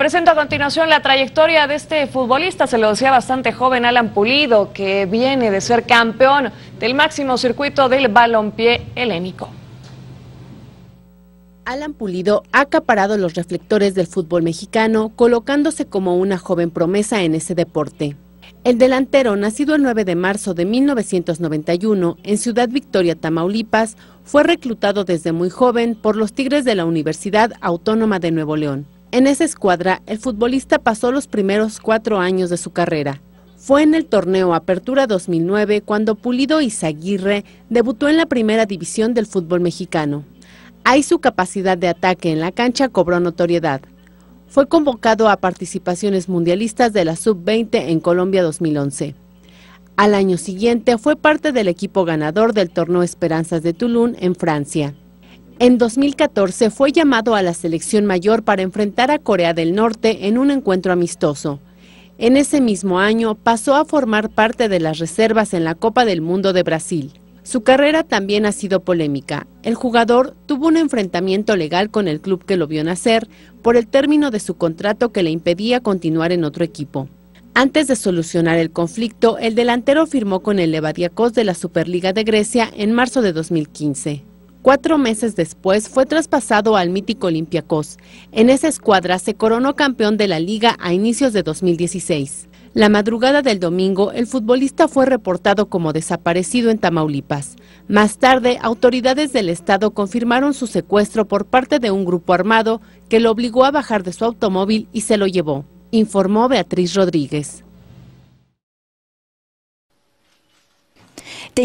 Presento a continuación la trayectoria de este futbolista, se lo decía bastante joven, Alan Pulido, que viene de ser campeón del máximo circuito del balompié helénico. Alan Pulido ha acaparado los reflectores del fútbol mexicano, colocándose como una joven promesa en ese deporte. El delantero, nacido el 9 de marzo de 1991 en Ciudad Victoria, Tamaulipas, fue reclutado desde muy joven por los Tigres de la Universidad Autónoma de Nuevo León. En esa escuadra, el futbolista pasó los primeros 4 años de su carrera. Fue en el torneo Apertura 2009 cuando Pulido Izaguirre debutó en la primera división del fútbol mexicano. Ahí su capacidad de ataque en la cancha cobró notoriedad. Fue convocado a participaciones mundialistas de la Sub-20 en Colombia 2011. Al año siguiente fue parte del equipo ganador del torneo Esperanzas de Toulon en Francia. En 2014 fue llamado a la selección mayor para enfrentar a Corea del Norte en un encuentro amistoso. En ese mismo año pasó a formar parte de las reservas en la Copa del Mundo de Brasil. Su carrera también ha sido polémica. El jugador tuvo un enfrentamiento legal con el club que lo vio nacer por el término de su contrato que le impedía continuar en otro equipo. Antes de solucionar el conflicto, el delantero firmó con el Levadiakos de la Superliga de Grecia en marzo de 2015. 4 meses después fue traspasado al mítico Olympiacos. En esa escuadra se coronó campeón de la liga a inicios de 2016. La madrugada del domingo, el futbolista fue reportado como desaparecido en Tamaulipas. Más tarde, autoridades del estado confirmaron su secuestro por parte de un grupo armado que lo obligó a bajar de su automóvil y se lo llevó, informó Beatriz Rodríguez. Te